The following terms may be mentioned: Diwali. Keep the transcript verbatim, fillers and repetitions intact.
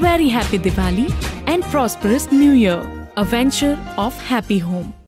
very happy Diwali and prosperous New Year, a venture of Happy Home.